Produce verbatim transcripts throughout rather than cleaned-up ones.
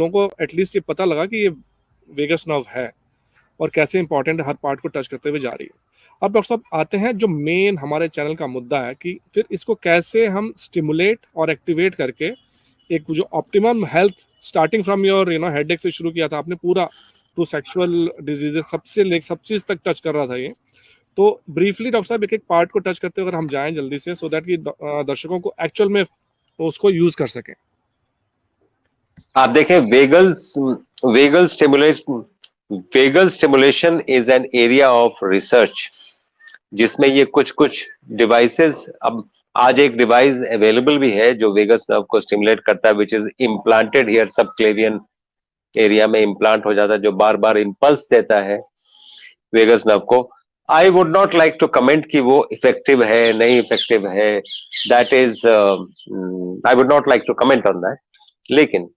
लोगों को एटलीस्ट ये पता लगा कि ये वेगस नर्व है और कैसे इंपॉर्टेंट हर पार्ट को टच करते हुए जा रही है। अब डॉक्टर साहब आते हैं जो मेन हमारे चैनल का मुद्दा है कि फिर इसको कैसे हम स्टिमुलेट और एक्टिवेट करके एक जो optimum health starting from your you know headache से शुरू किया था आपने, पूरा टू सेक्सुअल डिजीजेज सबसे ले सब चीज़ तक टच कर रहा था ये। तो ब्रीफली डॉक्टर साहब एक एक पार्ट को टच करते हुए अगर हम जाएं जल्दी से सो दैट कि दर्शकों को एक्चुअल में उसको यूज कर सकें। आप देखें vagals vagal stimulation vagal stimulation is an area of research जिसमें ये कुछ कुछ डिवाइसेस, अब आज एक डिवाइस अवेलेबल भी है जो वेगस नर्व को स्टिमुलेट करता है which is implanted here subclavian area में इम्प्लांट हो जाता है जो बार बार इम्पल्स देता है वेगस नर्व को। I would not like to comment कि वो इफेक्टिव है नहीं इफेक्टिव है, that is I would not like to comment on that. लेकिन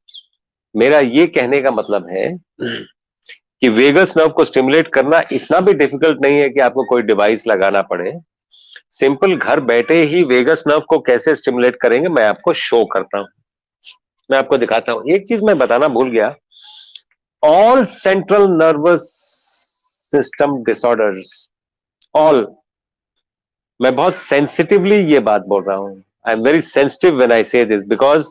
मेरा ये कहने का मतलब है कि वेगस नर्व को स्टिमुलेट करना इतना भी डिफिकल्ट नहीं है कि आपको कोई डिवाइस लगाना पड़े। सिंपल घर बैठे ही वेगस नर्व को कैसे स्टिमुलेट करेंगे मैं आपको शो करता हूं, मैं आपको दिखाता हूं। एक चीज मैं बताना भूल गया, all central nervous system disorders, all, मैं बहुत सेंसिटिवली ये बात बोल रहा हूं, I am very sensitive when I say this because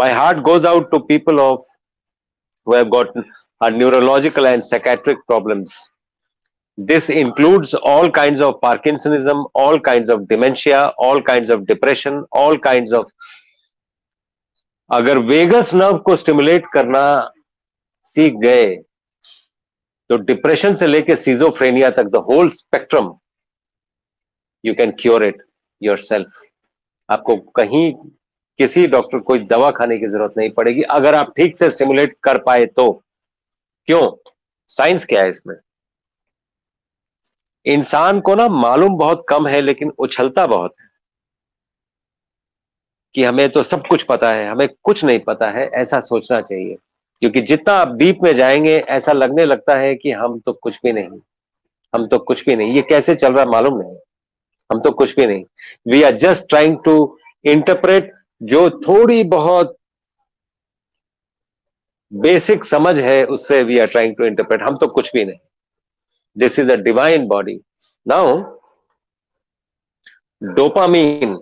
my heart goes out to people of who have got uh, neurological and psychiatric problems. This includes all kinds of Parkinsonism, all kinds of dementia, all kinds of depression, all kinds of. अगर vagus nerve को stimulate करना सीख गए तो depression से लेके schizophrenia तक the whole spectrum you can cure it yourself. आपको कहीं किसी डॉक्टर को दवा खाने की जरूरत नहीं पड़ेगी अगर आप ठीक से स्टिमुलेट कर पाए तो। क्यों? साइंस क्या है इसमें? इंसान को ना मालूम बहुत कम है लेकिन उछलता बहुत है कि हमें तो सब कुछ पता है, हमें कुछ नहीं पता है, ऐसा सोचना चाहिए। क्योंकि जितना आप डीप में जाएंगे ऐसा लगने लगता है कि हम तो कुछ भी नहीं, हम तो कुछ भी नहीं, ये कैसे चल रहा है मालूम नहीं, हम तो कुछ भी नहीं। We are just trying to interpret जो थोड़ी बहुत बेसिक समझ है उससे we are trying to interpret, हम तो कुछ भी नहीं। This is a divine body. Now dopamine,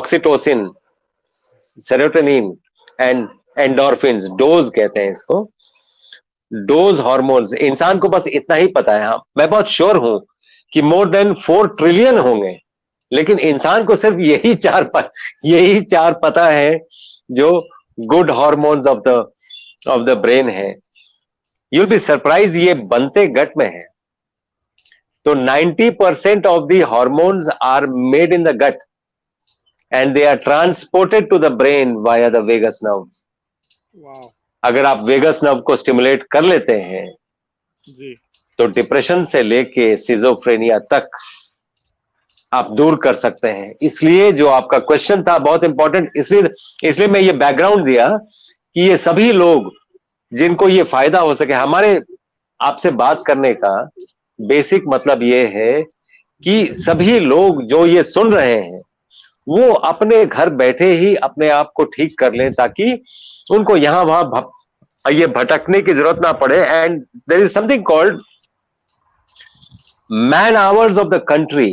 oxytocin, serotonin and endorphins, dose कहते हैं इसको, डोज हार्मोन्स। इंसान को बस इतना ही पता है, हाँ मैं बहुत श्योर हूं कि मोर देन फोर ट्रिलियन होंगे, लेकिन इंसान को सिर्फ यही चार पत, यही चार पता है जो good hormones of the of the brain है। यूल बी सरप्राइज ये बनते गट में है। तो ninety percent of the hormones are made in the gut and they are transported to the brain via the vagus nerve. अगर आप vagus nerve को stimulate कर लेते हैं जी, तो डिप्रेशन से लेके सिजोफ्रेनिया तक आप दूर कर सकते हैं। इसलिए जो आपका क्वेश्चन था बहुत इंपॉर्टेंट, इसलिए इसलिए मैं ये बैकग्राउंड दिया कि ये सभी लोग जिनको ये फायदा हो सके। हमारे आपसे बात करने का बेसिक मतलब ये है कि सभी लोग जो ये सुन रहे हैं वो अपने घर बैठे ही अपने आप को ठीक कर लें ताकि उनको यहाँ वहां ये भटकने की जरूरत ना पड़े। And there is something called man hours of the country.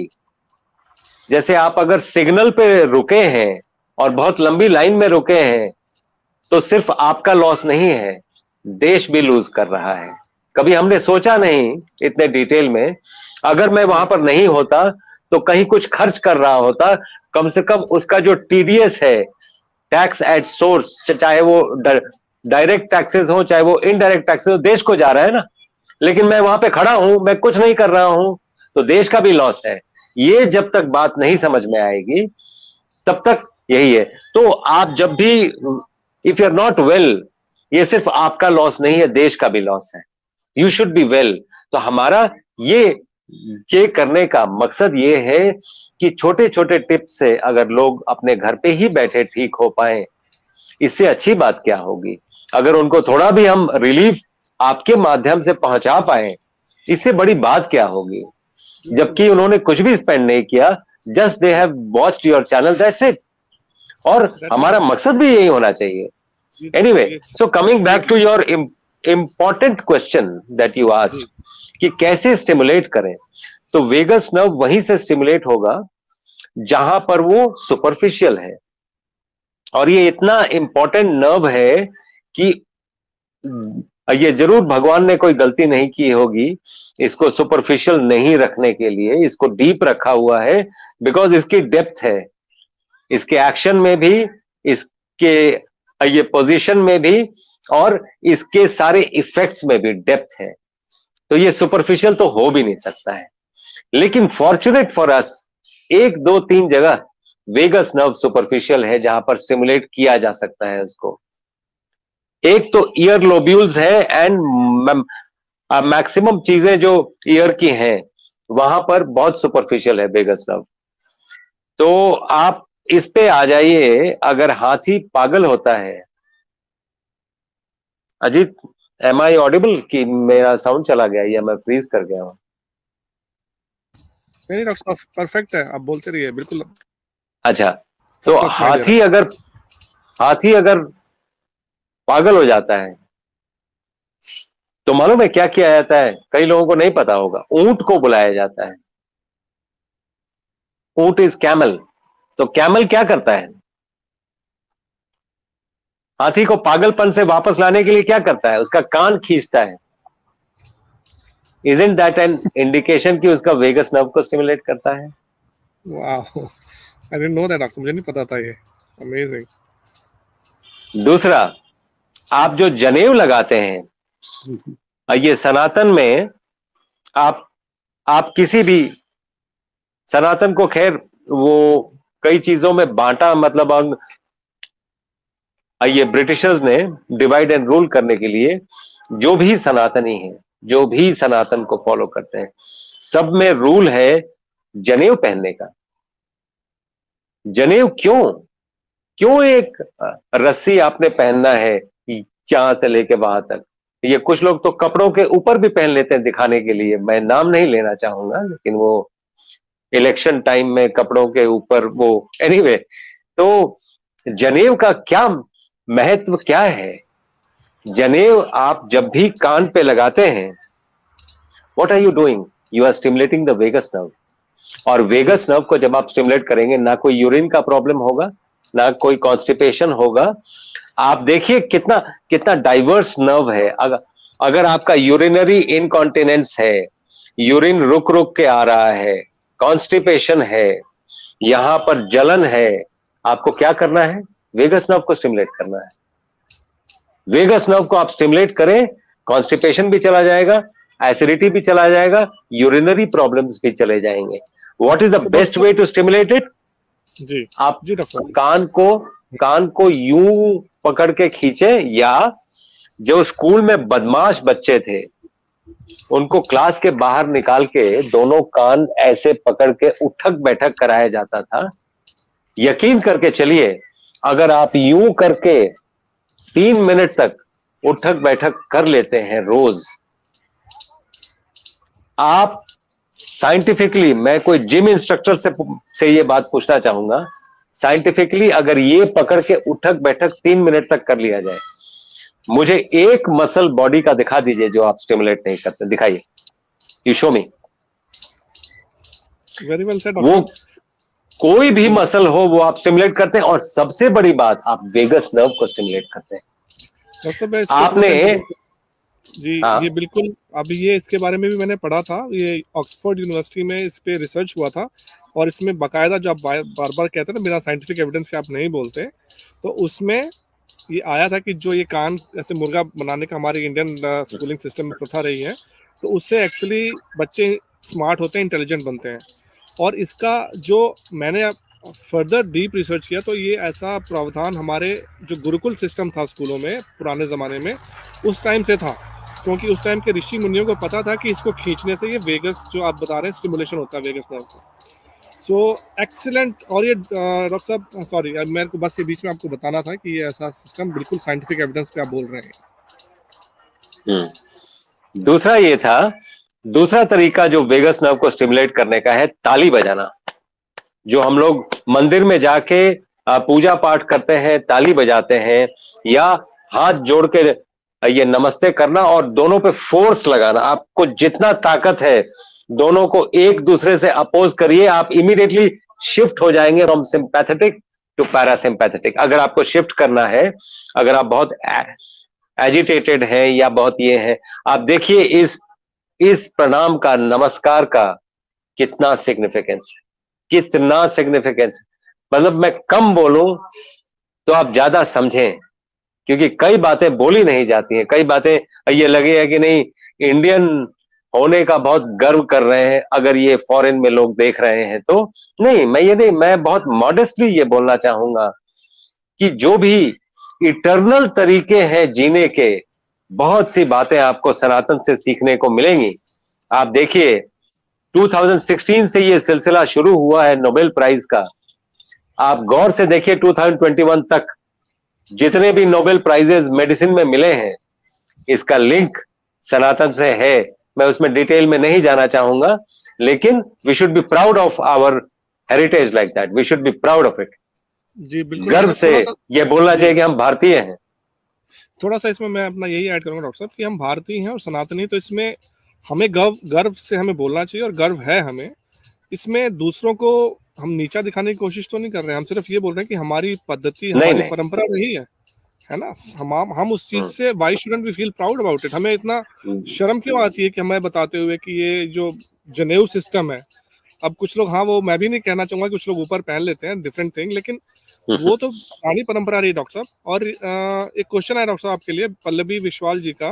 जैसे आप अगर सिग्नल पे रुके हैं और बहुत लंबी लाइन में रुके हैं तो सिर्फ आपका लॉस नहीं है, देश भी लूज कर रहा है। कभी हमने सोचा नहीं इतने डिटेल में, अगर मैं वहां पर नहीं होता तो कहीं कुछ खर्च कर रहा होता, कम से कम उसका जो टीडीएस है, टैक्स एट सोर्स, चाहे वो डायरेक्ट टैक्सेस हो चाहे वो इनडायरेक्ट टैक्सेस हो, देश को जा रहा है ना। लेकिन मैं वहां पे खड़ा हूं, मैं कुछ नहीं कर रहा हूं, तो देश का भी लॉस है। ये जब तक बात नहीं समझ में आएगी तब तक यही है। तो आप जब भी, if you are not well, ये सिर्फ आपका लॉस नहीं है, देश का भी लॉस है। You should be well. तो हमारा ये ये करने का मकसद ये है कि छोटे छोटे टिप्स से अगर लोग अपने घर पे ही बैठे ठीक हो पाए, इससे अच्छी बात क्या होगी। अगर उनको थोड़ा भी हम रिलीफ आपके माध्यम से पहुंचा पाए, इससे बड़ी बात क्या होगी। जबकि उन्होंने कुछ भी स्पेंड नहीं किया, just they have watched your channel, that's it. और हमारा मकसद भी यही होना चाहिए Anyway, so coming back to your important question that you asked, कि कैसे stimulate करें, तो vagus nerve वहीं से stimulate होगा जहां पर वो superficial है, और ये इतना important nerve है कि ये जरूर भगवान ने कोई गलती नहीं की होगी इसको superficial नहीं रखने के लिए, इसको deep रखा हुआ है, because इसकी depth है, इसके action में भी, इसके ये पोजीशन में भी, और इसके सारे इफेक्ट्स में भी डेप्थ है, तो ये सुपरफिशियल तो हो भी नहीं सकता है। लेकिन फॉर्चुनेट फॉर अस एक दो तीन जगह वेगस नर्व सुपरफिशियल है जहां पर स्टिमुलेट किया जा सकता है उसको। एक तो ईयर लोब्यूल्स है एंड मैक्सिमम चीजें जो ईयर की हैं वहां पर बहुत सुपरफिशियल है वेगस नर्व, तो आप इस पे आ जाइए। अगर हाथी पागल होता है, अजीत एम आई ऑडिबल कि मेरा साउंड चला गया या मैं फ्रीज कर गया हूँ? नहीं डॉक्टर साहब परफेक्ट है, आप बोलते रहिए बिल्कुल। अच्छा, तो हाथी अगर हाथी अगर पागल हो जाता है तो मालूम है क्या किया जाता है? कई लोगों को नहीं पता होगा, ऊंट को बुलाया जाता है। ऊंट इज कैमल, तो कैमल क्या करता है? हाथी को पागलपन से वापस लाने के लिए क्या करता है? उसका कान खींचता है। Isn't that an indication कि उसका वेगस नर्व को स्टिमुलेट करता है? Wow, I didn't know that doctor, मुझे नहीं पता था ये। Amazing। दूसरा, आप जो जनेऊ लगाते हैं, ये सनातन में आप आप किसी भी सनातन को, खैर वो कई चीजों में बांटा, मतलब अंग ये ब्रिटिशर्स ने डिवाइड एंड रूल करने के लिए, जो भी सनातनी है, जो भी सनातन को फॉलो करते हैं, सब में रूल है जनेऊ पहनने का। जनेऊ क्यों क्यों एक रस्सी आपने पहनना है यहां से लेके वहां तक? ये कुछ लोग तो कपड़ों के ऊपर भी पहन लेते हैं दिखाने के लिए, मैं नाम नहीं लेना चाहूंगा, लेकिन वो इलेक्शन टाइम में कपड़ों के ऊपर वो, एनीवे anyway, तो जनेऊ का क्या महत्व क्या है? जनेऊ आप जब भी कान पे लगाते हैं, what are you doing? You are stimulating the vagus nerve, और वेगस नर्व को जब आप स्टिमुलेट करेंगे, ना कोई यूरिन का प्रॉब्लम होगा, ना कोई कॉन्स्टिपेशन होगा। आप देखिए कितना कितना डाइवर्स नर्व है। अगर अगर आपका यूरिनरी इनकॉन्टिनेंस है, यूरिन रुक रुक के आ रहा है, कॉन्स्टिपेशन है, यहां पर जलन है, आपको क्या करना है? वेगस नर्व को स्टिमुलेट करना है। वेगस नर्व को आप स्टिमुलेट करें, कॉन्स्टिपेशन भी चला जाएगा, एसिडिटी भी चला जाएगा, यूरिनरी प्रॉब्लम्स भी चले जाएंगे। What is the best way to stimulate it? जी आप जी कान को कान को यूं पकड़ के खींचे, या जो स्कूल में बदमाश बच्चे थे उनको क्लास के बाहर निकाल के दोनों कान ऐसे पकड़ के उठक बैठक कराया जाता था। यकीन करके चलिए, अगर आप यूं करके तीन मिनट तक उठक बैठक कर लेते हैं रोज, आप साइंटिफिकली, मैं कोई जिम इंस्ट्रक्टर से से ये बात पूछना चाहूंगा, साइंटिफिकली अगर ये पकड़ के उठक बैठक तीन मिनट तक कर लिया जाए, मुझे एक मसल बॉडी का दिखा दीजिए जो आप स्टिमुलेट नहीं करते। दिखाइए, you show me. Very well said. वो कोई भी मसल हो वो आप स्टिमुलेट करते हैं, और सबसे बड़ी बात आप वेगस नर्व को स्टिमुलेट करते हैं। आपने जी आ, ये बिल्कुल, अभी ये इसके बारे में भी मैंने पढ़ा था, ये ऑक्सफोर्ड यूनिवर्सिटी में इस पे रिसर्च हुआ था, और इसमें बकायदा जो आप बार बार कहते हैं ना बिना साइंटिफिक एविडेंस के आप नहीं बोलते, तो उसमें ये आया था कि जो ये कान ऐसे मुर्गा बनाने का हमारे इंडियन स्कूलिंग सिस्टम में प्रथा रही है, तो उससे एक्चुअली बच्चे स्मार्ट होते हैं, इंटेलिजेंट बनते हैं। और इसका जो मैंने फर्दर डीप रिसर्च किया तो ये ऐसा प्रावधान हमारे जो गुरुकुल सिस्टम था स्कूलों में पुराने ज़माने में, उस टाइम से था, क्योंकि उस टाइम के ऋषि मुनियों को पता था कि इसको खींचने से ये वेगस जो आप बता रहे हैं स्टिमुलेशन होता है वेगस नर्व का। So excellent. और ये डॉक्टर साहब सॉरी, मेरे को बस ये बीच में आपको बताना था कि ये ऐसा सिस्टम बिल्कुल साइंटिफिक एविडेंस पे आप बोल रहे हैं। दूसरा ये था, दूसरा तरीका जो वेगस नर्व को स्टिमुलेट करने का है, ताली बजाना। जो हम लोग मंदिर में जाके पूजा पाठ करते हैं, ताली बजाते हैं, या हाथ जोड़ के ये नमस्ते करना और दोनों पे फोर्स लगाना, आपको जितना ताकत है दोनों को एक दूसरे से अपोज करिए, आप इमीडिएटली शिफ्ट हो जाएंगे फ्रॉम सिंपैथेटिक टू पैरासिम्पैथेटिक। अगर आपको शिफ्ट करना है, अगर आप बहुत एजिटेटेड हैं या बहुत ये हैं, आप देखिए इस इस प्रणाम का, नमस्कार का कितना सिग्निफिकेंस है, कितना सिग्निफिकेंस है। मतलब मैं कम बोलूं तो आप ज्यादा समझें, क्योंकि कई बातें बोली नहीं जाती हैं, कई बातें ये लगे है कि नहीं इंडियन होने का बहुत गर्व कर रहे हैं, अगर ये फॉरेन में लोग देख रहे हैं तो नहीं। मैं ये नहीं, मैं बहुत मॉडेस्टली ये बोलना चाहूंगा कि जो भी इटर्नल तरीके हैं जीने के, बहुत सी बातें आपको सनातन से सीखने को मिलेंगी। आप देखिए दो हज़ार सोलह से ये सिलसिला शुरू हुआ है नोबेल प्राइज का, आप गौर से देखिए दो हज़ार इक्कीस तक जितने भी नोबेल प्राइजेस मेडिसिन में मिले हैं, इसका लिंक सनातन से है। मैं उसमें डिटेल में नहीं जाना चाहूंगा, लेकिन we should be proud of our heritage like that, we should be proud of it. जी बिल्कुल, गर्व से ये बोलना चाहिए कि हम भारतीय हैं। थोड़ा सा इसमें मैं अपना यही ऐड करूंगा डॉक्टर साहब कि हम भारतीय हैं और सनातनी, तो इसमें हमें गर्व गर्व से हमें बोलना चाहिए और गर्व है हमें। इसमें दूसरों को हम नीचा दिखाने की कोशिश तो नहीं कर रहे हैं, हम सिर्फ ये बोल रहे हैं कि हमारी पद्धति, हमारी परंपरा रही है, है ना। हम हम उस चीज से why shouldn't we feel proud about it. हमें इतना शर्म क्यों आती है कि हमें बताते हुए कि ये जो जनेऊ सिस्टम है, अब कुछ लोग, हाँ वो मैं भी नहीं कहना चाहूंगा, कुछ लोग ऊपर पहन लेते हैं, डिफरेंट थिंग, लेकिन वो तो पुरानी परंपरा रही डॉक्टर साहब। और एक क्वेश्चन है डॉक्टर साहब आपके लिए, पल्लवी विश्वाल जी का,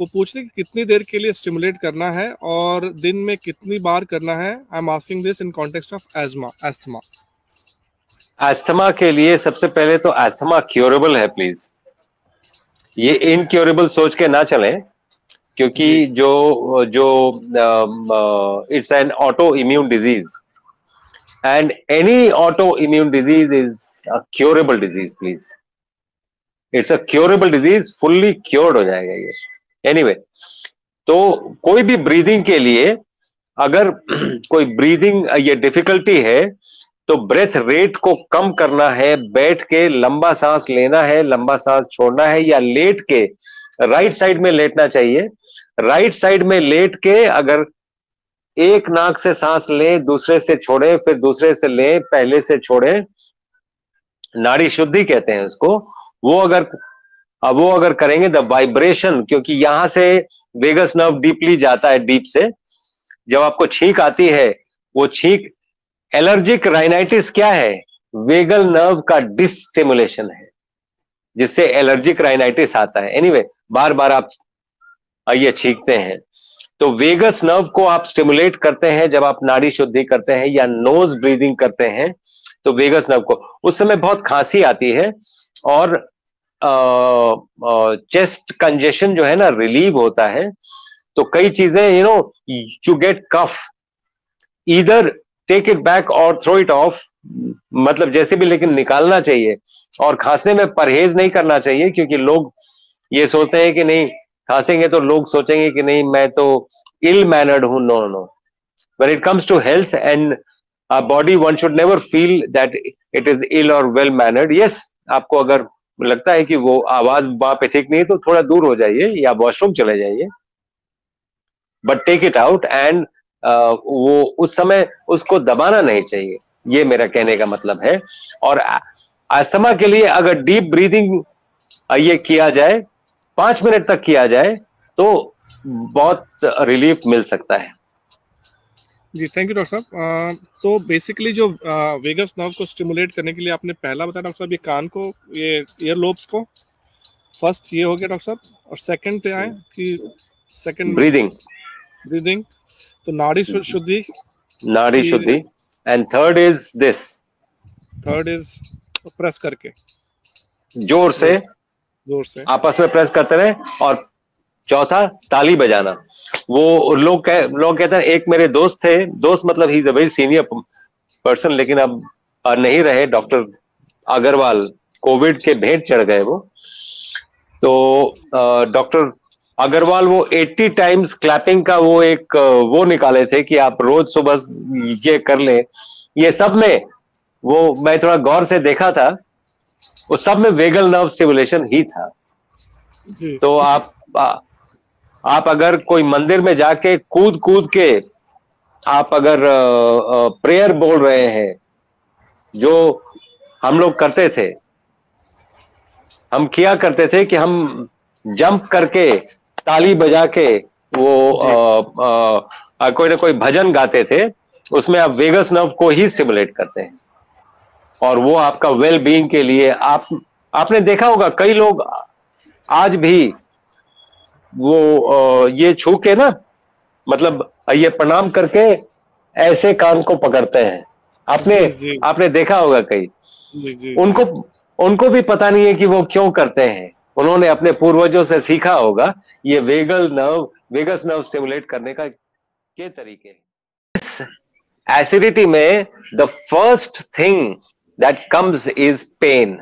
वो पूछ रहे कि कितनी देर के लिए स्टिमुलेट करना है और दिन में कितनी बार करना है। I am asking this in context of asthma. Asthma asthma के लिए सबसे पहले तो एस्थमा क्योरेबल है, प्लीज ये इनक्योरेबल सोच के ना चलें, क्योंकि जो जो it's an auto immune disease and any auto immune disease is a curable disease. Please it's a curable disease, fully cured हो जाएगा ये एनीवे anyway, तो कोई भी ब्रीदिंग के लिए, अगर कोई ब्रीदिंग ये डिफिकल्टी है तो ब्रेथ रेट को कम करना है, बैठ के लंबा सांस लेना है, लंबा सांस छोड़ना है, या लेट के राइट साइड में लेटना चाहिए। राइट साइड में लेट के अगर एक नाक से सांस लें, दूसरे से छोड़ें, फिर दूसरे से लें, पहले से छोड़ें, नाड़ी शुद्धि कहते हैं उसको। वो अगर अब वो अगर करेंगे द वाइब्रेशन, क्योंकि यहां से वेगस नर्व डीपली जाता है, डीप से। जब आपको छींक आती है, वो छींक, एलर्जिक राइनाइटिस क्या है? वेगल नर्व का डिस्टिमुलेशन है, जिससे एलर्जिक राइनाइटिस आता है। एनीवे anyway, बार बार आप ये छींकते हैं, तो वेगस नर्व को आप स्टिमुलेट करते हैं। जब आप नाड़ी शुद्धि करते हैं या नोज ब्रीदिंग करते हैं तो वेगस नर्व को, उस समय बहुत खांसी आती है और चेस्ट uh, कंजेशन uh, जो है ना, रिलीव होता है। तो कई चीजें, you know, you get cough, इधर टेक इट बैक और थ्रो इट ऑफ, मतलब जैसे भी, लेकिन निकालना चाहिए। और खांसने में परहेज नहीं करना चाहिए, क्योंकि लोग ये सोचते हैं कि नहीं खांसेंगे तो लोग सोचेंगे कि नहीं मैं तो इल मैनर्ड हूं। No no, when it comes to health and body, one should never feel that it is ill और वेल मैनर्ड। यस, आपको अगर लगता है कि वो आवाज वहां पे ठीक नहीं है तो थोड़ा दूर हो जाइए या वॉशरूम चले जाइए, but take it out and वो उस समय उसको दबाना नहीं चाहिए, ये मेरा कहने का मतलब है। और अस्थमा के लिए अगर डीप ब्रीदिंग ये किया जाए, पांच मिनट तक किया जाए, तो बहुत रिलीफ मिल सकता है। जी थैंक यू डॉक्टर साहब। तो बेसिकली जो वेगस नर्व को स्टिमुलेट करने के लिए आपने पहला बताया डॉक्टर साहब, ये कान को, ये ईयर लोब्स को, फर्स्ट ये हो गया डॉक्टर साहब। और सेकंड पे आए कि सेकंड ब्रीदिंग ब्रीदिंग तो नाड़ी shuddhi, nadi shuddhi, and third is this, third is press करके, जोर से जोर से आपस में प्रेस करते रहे। और चौथा ताली बजाना। वो लोग कह, लोग कहते हैं, एक मेरे दोस्त थे, दोस्त मतलब ही is a very senior person, लेकिन अब नहीं रहे, डॉक्टर अग्रवाल, कोविड के भेंट चढ़ गए वो। तो डॉक्टर अग्रवाल वो अस्सी टाइम्स क्लैपिंग का वो एक वो निकाले थे कि आप रोज सुबह ये कर लें। ये सब में वो, मैं थोड़ा गौर से देखा था, वो सब में वेगल नर्व स्टिमुलेशन ही था। जी। तो आप आ, आप अगर कोई मंदिर में जाके कूद कूद के आप अगर आ, आ, प्रेयर बोल रहे हैं, जो हम लोग करते थे, हम किया करते थे कि हम जंप करके ताली बजा के वो आ, आ, कोई ना कोई भजन गाते थे, उसमें आप वेगस नर्व को ही स्टिमुलेट करते हैं और वो आपका वेल बीइंग के लिए। आप आपने देखा होगा कई लोग आज भी वो आ, ये छू के ना, मतलब ये प्रणाम करके ऐसे कान को पकड़ते हैं। आपने जी जी। आपने देखा होगा कई जी जी। उनको उनको भी पता नहीं है कि वो क्यों करते हैं। उन्होंने अपने पूर्वजों से सीखा होगा ये vagal nerve vagus nerve stimulate करने का के तरीके। एसिडिटी में the first thing that comes is pain.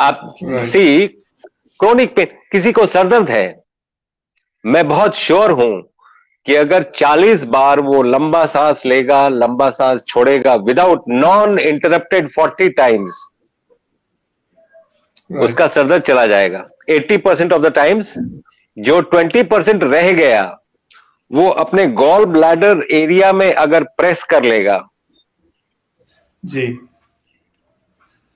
आप सी क्रोनिक पेन, किसी को सर दर्द है, मैं बहुत श्योर हूं कि अगर चालीस बार वो लंबा सांस लेगा, लंबा सांस छोड़ेगा विदाउट नॉन इंटरप्टेड चालीस टाइम्स, उसका सर दर्द चला जाएगा। अस्सी परसेंट ऑफ द टाइम्स, जो बीस परसेंट रह गया वो अपने गॉल ब्लैडर एरिया में अगर प्रेस कर लेगा जी,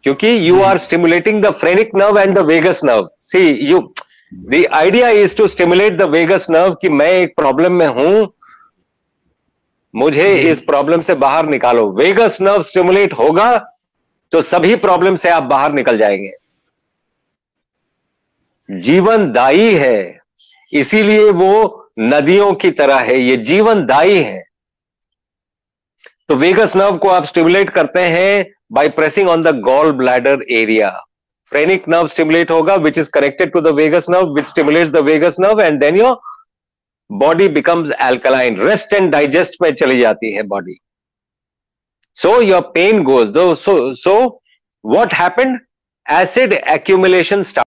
क्योंकि you are stimulating the phrenic nerve and the vagus nerve. See you the idea is to stimulate the vagus nerve कि मैं एक प्रॉब्लम में हूं, मुझे इस प्रॉब्लम से बाहर निकालो। वेगस नर्व स्टिमुलेट होगा तो सभी प्रॉब्लम से आप बाहर निकल जाएंगे। जीवनदायी है, इसीलिए वो नदियों की तरह है, ये जीवनदायी है। तो वेगस नर्व को आप स्टिमुलेट करते हैं by pressing on the gall bladder area. Phrenic nerve stimulate होगा which is connected to the vagus nerve, which stimulates the vagus nerve and then your body becomes alkaline, rest and digest में चली जाती है body. So your pain goes. So so what happened, acid accumulation start.